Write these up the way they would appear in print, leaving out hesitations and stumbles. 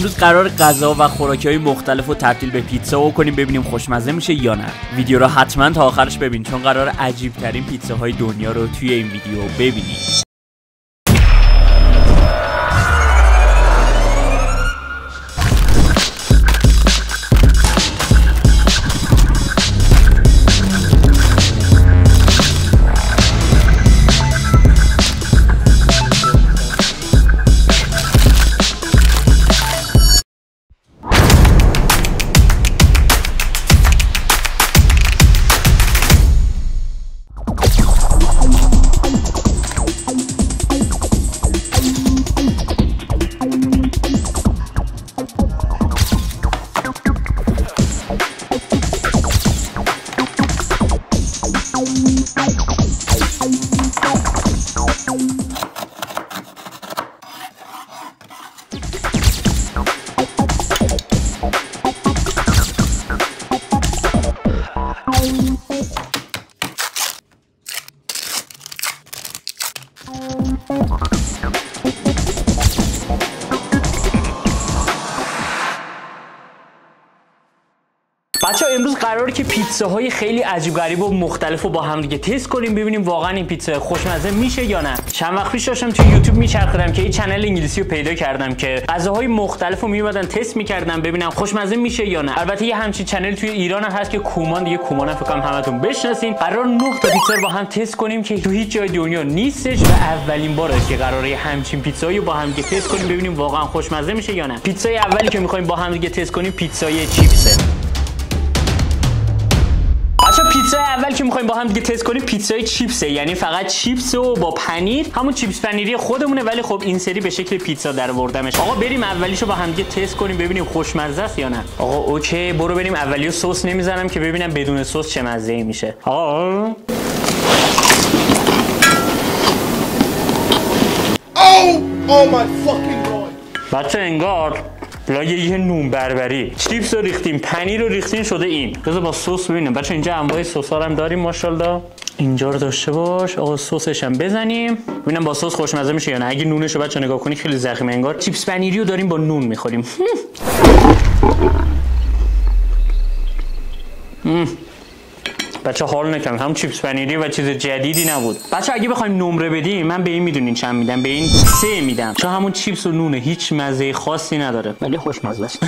امروز قرار غذا و خوراکی‌های مختلف رو تبدیل به پیتزا بکنیم، ببینیم خوشمزه میشه یا نه. ویدیو رو حتما تا آخرش ببین چون قرار عجیب‌ترین پیتزاهای دنیا رو توی این ویدیو ببینید. بچه ها امروز قراره که پیتزاهای خیلی عجیب غریب و مختلف رو با هم دیگه تست کنیم، ببینیم واقعا این پیتزا خوشمزه میشه یا نه. چند وقت پیش داشتم توی یوتیوب میچرخیدم که این چنل انگلیسی رو پیدا کردم که غذاهای مختلف رو میومدن تست میکردن ببینم خوشمزه میشه یا نه. البته یه همچین چنل توی ایران هم هست که کومان، دیگه کومان فکر کنم همتون بشناسین. قرار 9 تا پیتزا رو با هم تست کنیم که تو هیچ جای دنیا نیستش و اولین باره که قراره همچین پیتزایی رو با هم دیگه تست کنیم ببینیم واقعا خوشمزه میشه یا نه. پیتزای اولی که می‌خوایم با هم دیگه تست کنیم پیتزای چیپسه. پیتزای اول که می‌خوایم با هم دیگه تست کنیم پیتزای چیپسه، یعنی فقط چیپس و با پنیر، همون چیپس پنیری خودمونه ولی خب این سری به شکل پیتزا درآوردمش. آقا بریم اولیشو با هم دیگه تست کنیم ببینیم خوشمزه است یا نه. آقا اوکی برو بریم اولیو سس نمیزنم که ببینم بدون سس چه مزه‌ای میشه. آقا بچه انگار لایه یه نون بربری چیپس رو ریختیم، پنیر رو ریختیم، شده این. بذار با سس ببینیم. بچه اینجا انواع سس‌ها هم داریم ماشاءالله. اینجا رو داشته باش. آقا سسش هم بزنیم ببینم با سس خوشمزه میشه یا نه. اگه نونش رو بچه نگاه کنی خیلی زخیمه، انگار چیپس پنیری رو داریم با نون میخوریم. بچه حال نکنم، هم چیپس پنیری و چیز جدیدی نبود. بچه اگه بخوایم نمره بدیم من به این میدونین چند میدم، به این 3 میدم چون همون چیپس و نونه هیچ مزه خاصی نداره ولی خوشمزه است.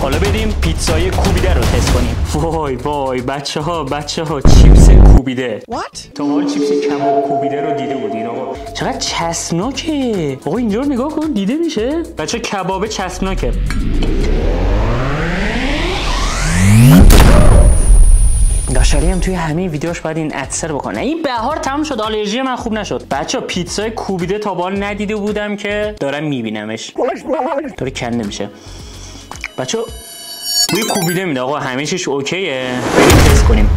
حالا بریم پیتزای کوبیده رو تست کنیم. وای وای بچه ها چیپس کوبیده. تو ما چیپس کباب کوبیده رو دیده بودین آقا؟ چقدر چسبناکه. آقا اینجا رو نگاه کن دیده میشه بچه کباب چسبناکه. داشاری هم توی همین ویدیوش باید این اثر بکنه. این بهار تموم شد، آلرژی من خوب نشد. بچه پیتزای کوبیده تا به حال ندیده بودم که دارم میبینمش. داره کنده میشه. بچه بوی کوبیده میده. آقا همه چیش اوکیه. بریم تست کنیم.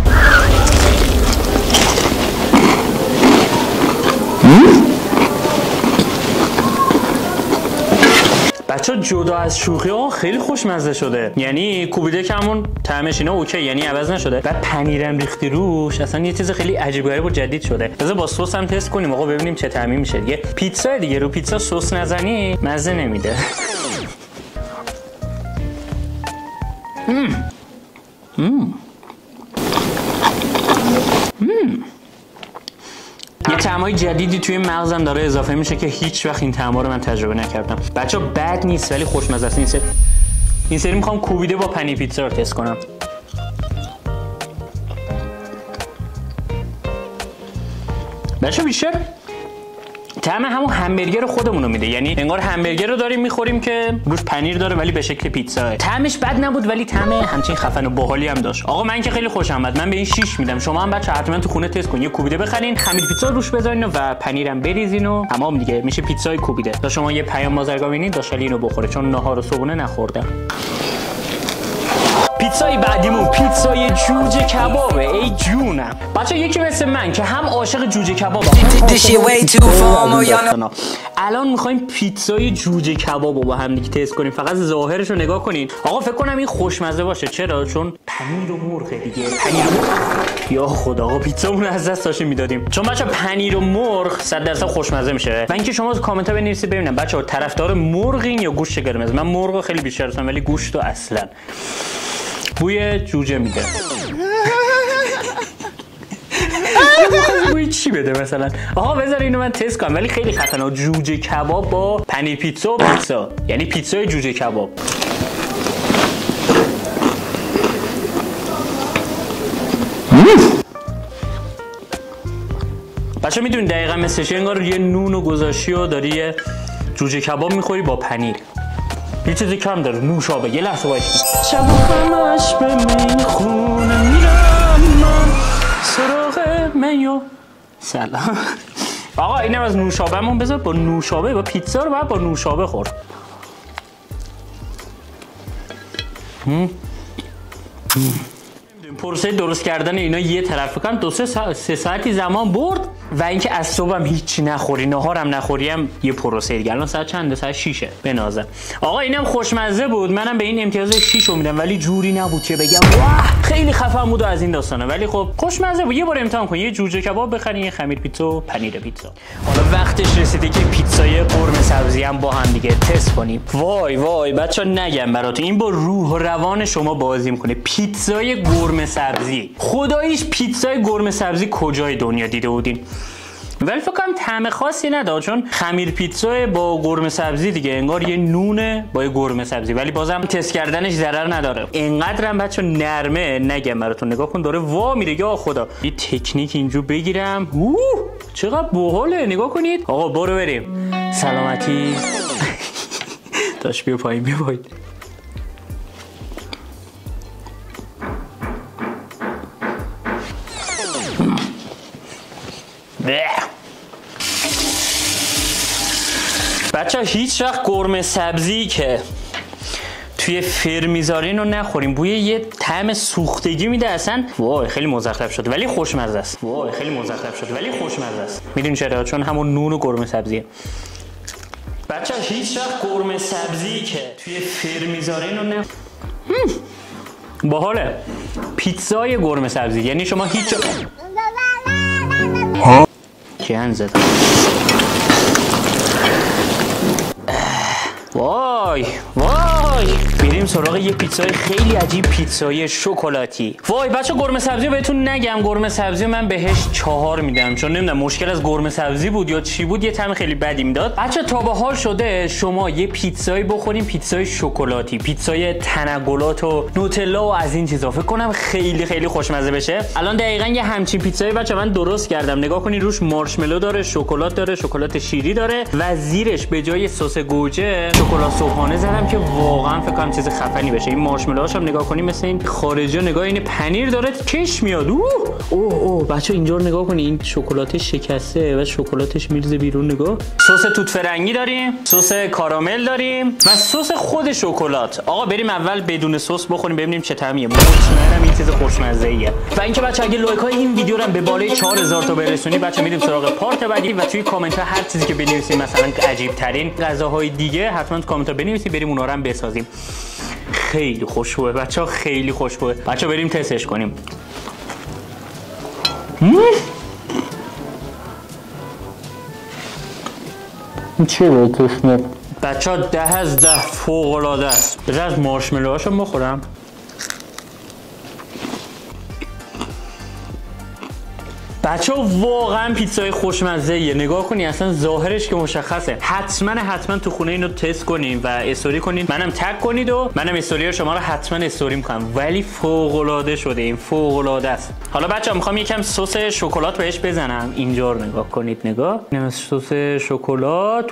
بچه جدا از شوخی ها خیلی خوشمزه شده، یعنی کوبیده که همون طعمش اینا اوکی، یعنی عوض نشده و پنیرم ریختی روش، اصلا یه چیز خیلی عجیب غریب و جدید شده. بذار با سس هم تست کنیم آقا ببینیم چه طعمی میشه دیگه. پیتزا دیگه رو پیتزا سس نزنی مزه نمیده. یه طعمای جدیدی توی مغزم داره اضافه میشه که هیچ وقت این طعما رو من تجربه نکردم. بچه بد نیست ولی خوشمزه است. این سری میخوام کوبیده با پنیر پیتزا رو تست کنم. بچه بیشتر طعم همون همبرگر خودمون رو میده، یعنی انگار همبرگر رو داریم میخوریم که روش پنیر داره ولی به شکل پیتزاه. طعمش بد نبود ولی طعم همچین خفن و باحالی هم داشت. آقا من که خیلی خوشم اومد، من به این 6 میدم. شما هم بچه حتما تو خونه تست کنین، یه کوبیده بخرین، خمیر پیتزا روش بذارین و پنیرم بریزین و تمام دیگه میشه پیتزای کوبیده. تا شما یه پیام بازرگانی ببینید داشالی اینو بخوره چون ناهار و صبحونه نخوردم. پیتزای بعدیمون پیتزای جوجه کبابه. ای جونم بچه، یکی مثل من که هم عاشق جوجه کبابه، الان میخوایم پیتزای جوجه کبابو با هم دیگه تست کنیم. فقط ظاهرش رو نگاه کنین. آقا فکر کنم این خوشمزه باشه. چرا؟ چون پنیر و مرغ دیگه. پنیر و مرغ. یا خدا، آقا پیتزامون از دست داشتیم میدادیم. چون بچه پنیر و مرغ 100% خوشمزه میشه. و اینکه شما از کامنت ها بنویسید ببینم بچه‌ها طرفدار مرغین یا گوشت قرمز. من مرغو خیلی بیشتر دوستم، ولی گوشت رو اصلا. بوی جوجه میده. بوی چی بده مثلا؟ آها بذار اینو من تست کنم، ولی خیلی خفنه. جوجه کباب با پنیر پیتزا و پیتزا، یعنی پیتزای جوجه کباب. بچه میدونی دقیقا مثلش، انگار یه نون و گذاشتی و داری یه جوجه کباب میخوری با پنیر. یه چیزی کم داره، نوشابه. یه لحظه باید شب و خمش به میخونه میرم من سراغ میو سلام. آقا اینم از نوشابه همون بذار با نوشابه، با پیتزا رو باید با نوشابه خورد. پروسه درست کردن اینا یه طرف بکنم 2-3 ساعتی زمان برد و اینکه از صبحم هیچی نخوری نهارم نخوریم یه پروسه دیگه. الان ساعت چنده؟ ساعت 6ه به نظرم. آقا اینم خوشمزه بود، منم به این امتیاز 6 رو میدم، ولی جوری نبود که بگم واه خیلی خفن بود از این داستانا، ولی خب خوشمزه بود. یه بار امتحان کن، یه جوجه کباب بخرین، یه خمیر پیتزا و پنیر پیتزا. حالا وقتش رسیده که پیتزای قرمه سبزی هم با هم دیگه تست کنیم. وای وای بچا نگم براتون، این با روح و روان شما بازی میکنه. پیتزای قرمه سبزی، خداییش پیتزای قرمه سبزی کجای دنیا دیده بودین؟ ولی فکر کنم طعم خاصی نداره، چون خمیر پیتزا با قرمه سبزی دیگه انگار یه نونه با یه قرمه سبزی، ولی بازم تست کردنش ضرر نداره. اینقدرم بچه نرمه نگم براتون. نگاه کن داره وا میره. یا خدا یه تکنیک اینجا بگیرم. اوه چقدر باحاله، نگاه کنید. آقا برو بریم سلامتی. داشت بیا پایین بیا پایین. بچه هیچ وقت قرمه سبزی که توی فرمیزارین رو نخوریم، بوی یه طعم سوختگی میده اصلا. وای خیلی مزخرف شد ولی خوشمزه است. وای خیلی مزخرف شد ولی خوشمزه است. میدونی چرا؟ چون همون نون و قرمه سبزیه. بچه هیچ وقت قرمه سبزی که توی فرمیزارین رو نخوریم. باحاله پیتزای قرمه سبزی، یعنی شما هیچ چند زدم. وای وای بریم سراغ یه پیتزای خیلی عجیب، پیتزای شکلاتی. وای بچه قرمه سبزی بهتون نگم، قرمه سبزی من بهش 4 میدم، چون نمیدونم مشکل از قرمه سبزی بود یا چی بود، یه طعم خیلی بدی میداد. بچه تا به حال شده شما یه پیتزایی بخورین، پیتزای شکلاتی، پیتزای تنقلات و نوتلا و از این چیزا، فکر کنم خیلی خیلی خوشمزه بشه. الان دقیقاً یه همچین پیتزایی بچه من درست کردم. نگاه کنین روش مارشملو داره، شکلات داره، شکلات شیری داره و زیرش به جای سس گوجه شکلات صبحانه زدم که واقعا فکر کنم چیز خفنی بشه. این مارشملوهاش هم نگاه کنی مثل این خارجی، نگاه این پنیر داره کش میاد. اوه بچه اینجا رو نگاه کنی، این شکلات شکسته و شکلاتش میرزه بیرون. نگاه سس توت فرنگی داریم، سس کارامل داریم و سس خود شکلات. آقا بریم اول بدون سس بخوریم ببینیم چه طعمیه. مطمئنم این چیز خوشمزه ایه. و اینکه بچه اگه لایک های این ویدیو رو به بالای 4000 تا برسونی بچه میریم سراغ پارت بعدی و توی کامنت ها هر چیزی که بنویسید، مثلا عجیب ترین غذاهای دیگه حتما کامنت ها بنویسید بریم اونا رو هم بسازیم. خیلی خوشبوه بچه، خیلی خوشبوه بچه، بریم تستش کنیم. چه بکشمه بچه، 10 از 10 فوق‌العاده است. بذار از مارشملوهاشم بخورم. بچه واقعا پیتزای خوشمزه یه. نگاه کنی اصلا ظاهرش که مشخصه. حتما تو خونه اینو تست کنین و استوری کنین، منم تگ کنید و منم استوری شما رو حتما استوری میکنم. ولی فوق العاده شده، این فوق العاده است. حالا بچه میخوام یکم سس شکلات بهش بزنم. اینجا رو نگاه کنید، نگاه اینم سس شکلات.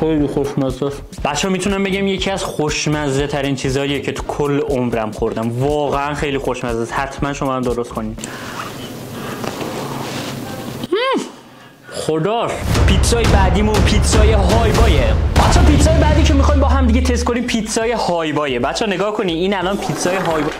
خیلی خوشمزه است. بچه میتونم بگم یکی از خوشمزه ترین چیزاییه که تو کل عمرم خوردم. واقعا خیلی خوشمزه است. حتما شما هم درست کنید. خدا پیتزای بعدیمون پیتزای هایبایه. بچا پیتزای بعدی که میخوایم با هم دیگه تست کنیم پیتزای هایبایه. بچا نگاه کنین این الان پیتزای هایبای.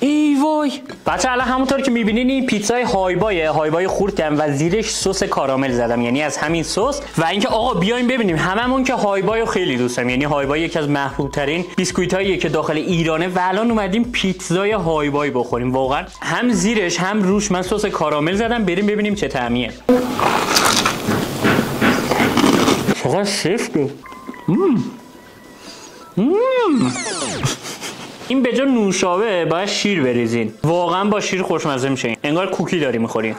ای وای بچا الان همونطور که میبینین این پیتزای هایبایه. هایبای خوردم و زیرش سس کارامل زدم، یعنی از همین سس. و اینکه آقا بیایم ببینیم، هممون که هایبایو خیلی دوست داریم، یعنی هایبای یکی از محبوب ترین بیسکویتاییه که داخل ایرانه و الان اومدیم پیتزای هایبای بخوریم. واقعا هم زیرش هم روش من سس کارامل زدم. بریم ببینیم چه طعمیه. چقدر شیف بود. این به جا نوشابه باید شیر بریزین، واقعا با شیر خوشمزه میشه، این انگار کوکی داری میخورین.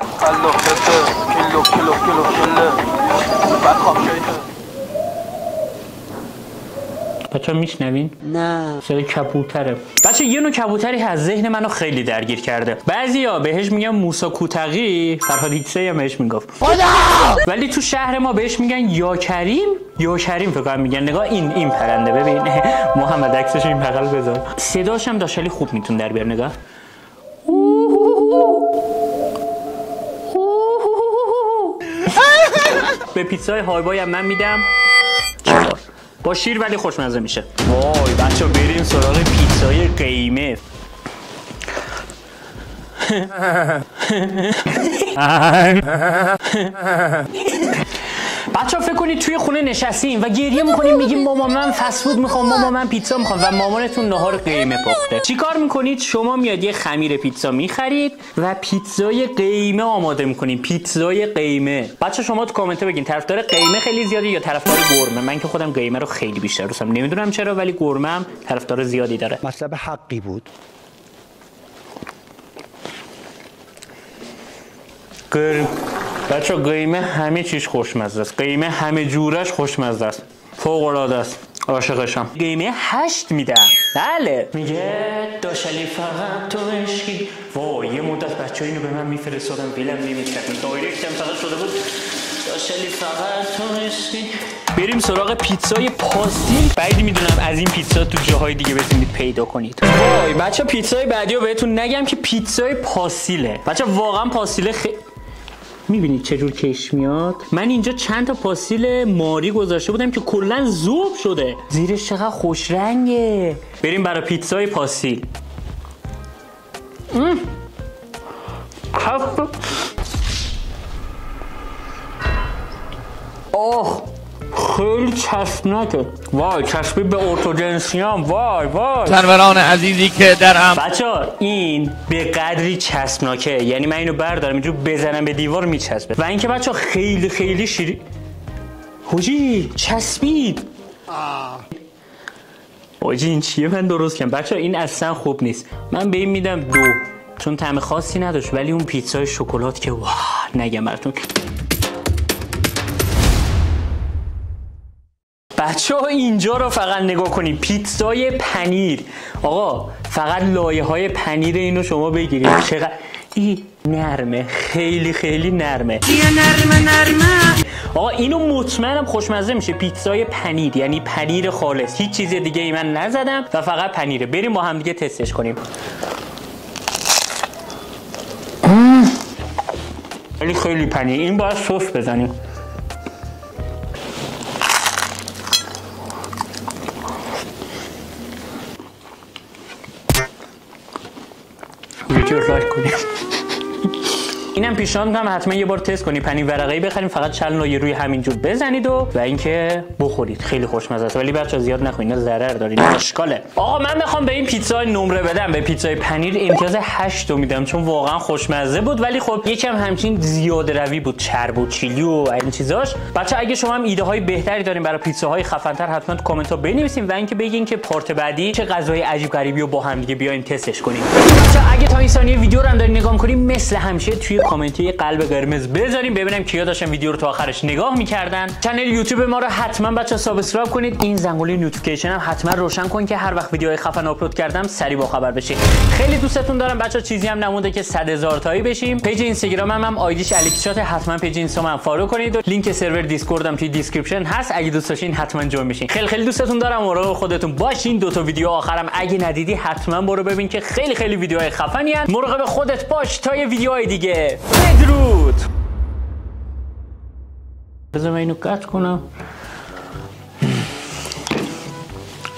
بچه ها میشنوین؟ نه صدای کبوتره. بچه یه نوع کبوتری هست ذهن منو خیلی درگیر کرده. بعضیا بهش میگن موسی کوتقی، فرهاد ایکس‌ای هم بهش میگفت خدا، ولی تو شهر ما بهش میگن یا کریم یا کریم فکر کنم میگن. نگاه این پرنده ببین محمد عکسش این بغل بذار، صداش هم داشت خیلی خوب میتون در بیار. نگاه به پیتزای هایبای هم من میدم با شیر ولی خوشمزه میشه. وای بچه بریم سراغ پیتزای قیمه. بچه فکر کنید توی خونه نشستیم و گریه میکنیم میگیم مامان من فست فود میخوام، مامان من پیتزا میخوام، و مامانتون نهار قیمه پخته. چیکار میکنید؟ شما میاد یه خمیر پیتزا میخرید و پیتزای قیمه آماده میکنید. پیتزای قیمه بچه شما تو کامنت بگین طرفدار قیمه خیلی زیادی یا طرفدار گرمه. من که خودم قیمه رو خیلی بیشتر دوستم، نمیدونم چرا، ولی گرمه هم طرفدار زیادی داره. مطلب حقی بود. بچه قیمه همه چیش خوشمزه است، قیمه همه جورش خوشمزه است، فوق العاده است، عاشقشم. قیمه 8 میدم. بله میگه داشلی فقط تو عشقی. وای یه مدت بچه اینو به من میفرستادن بیلم نمیکردن، دایرکتم فقط شده بود داشلی فقط تو عشقی. بریم سراغ پیتزای پاستیل. بعید میدونم از این پیتزا تو جاهای دیگه بتونید پیدا کنید. وای بچه پیتزای بعدی رو بهتون نگم که پیتزای پاستیله. بچه واقعا پاستیله خیلی میبینید چجور کش میاد. من اینجا چند تا پاستیل ماری گذاشته بودم که کلا ذوب شده، زیرش چقدر خوش رنگه. بریم برای پیتزای پاستیل. آه خیلی چسبناکه. وای چسبید به ارتودنسیام. وای وای سروران عزیزی که درم. بچه این به قدری چسبناکه، یعنی من اینو بردارم اینجور بزنم به دیوار میچسبه. و اینکه بچه خیلی خیلی شیری حاجی چسبید. حاجی این چیه من درست کنم؟ بچه این اصلا خوب نیست. من به این میدم 2 چون طعم خاصی نداشت، ولی اون پیتزای شکلات که واه نگم براتون. بچه اینجا رو فقط نگاه کنید، پیتزای پنیر. آقا فقط لایه های پنیر اینو شما بگیرید. چقدر این نرمه، خیلی خیلی نرمه. نرمه. آقا اینو مطمئنم خوشمزه میشه، پیتزای پنیر، یعنی پنیر خالص، هیچ چیز دیگه ای من نزدم و فقط پنیره. بریم با هم دیگه تستش کنیم. ولی خیلی پنیر، این باید سس بزنیم. اینم پیشنهاد میکنم حتما یه بار تست کنید. پنیر ورقه‌ای بخریم فقط چلنای روی همینجور بزنید و اینکه بخورید، خیلی خوشمزه است. ولی بچه‌ها زیاد نخورید، اینا ضرر دارین، اشکاله. آقا من میخوام به این پیتزا نمره بدم، به پیتزای پنیر امتیاز 8 میدم چون واقعا خوشمزه بود، ولی خب یکم همچین زیاد روی بود، چرب و چیلی و این چیزاش. بچه‌ها اگه شما هم ایده های بهتری دارین برای پیتزاهای خفن‌تر حتما تو کامنت ها بنویسین و اینکه بگین که پارت بعدی چه غذای عجیب غریبی رو با هم دیگه بیاین تستش کنیم. بچه‌ها اگه تا این ثانیه ویدیو رو هم دارین نگاه می‌کنین مثل همیشه توی کامنت یه قلب قرمز بذاریم ببینم کیا داشتن ویدیو رو تا آخرش نگاه میکردن. کانال یوتیوب ما رو حتما بچا سابسکرایب کنید، این زنگوله نوتیفیکیشن هم حتما روشن کن که هر وقت ویدیوهای خفن آپلود کردم سریع با خبر بشید. خیلی دوستتون دارم بچا، چیزی هم نمونده که 100,000 تایی بشیم. پیج اینستاگرامم هم آیدیش الیکشات، حتما پیج اینستامم فالو کنید و لینک سرور دیسکوردم توی دیسکریپشن هست، اگه دوست داشتین حتما جوین بشین. خیلی دوستتون دارم، مراقب خودتون باشین. دو تا ویدیو آخرم اگه ندیدی حتما برو ببین که خیلی ویدیوهای خفنی ان. مراقب خودت باش تا یه ویدیوهای دیگه. بدرود. بذار من اینو کات کنم.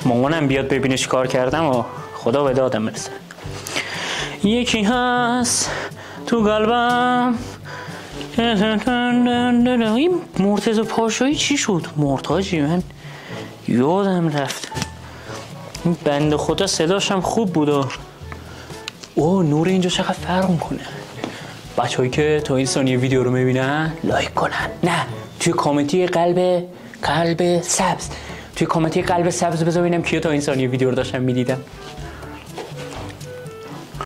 مامانم بیاد ببینه چی کار کردم و خدا به دادم برسه. یکی هست تو قلبم. این مرتضی پاشایی چی شد؟ مرتضی من یادم رفت. این بنده خدا صداش هم خوب بود. اوه نور اینجا چقدر فرق میکنه. بچه‌هایی که تا این ثانیه ویدیو رو میبینن لایک کنن. نه توی کامنتی قلب سبز بذار ببینم کیا تا این ثانیه ویدیو رو داشتن میدیدن.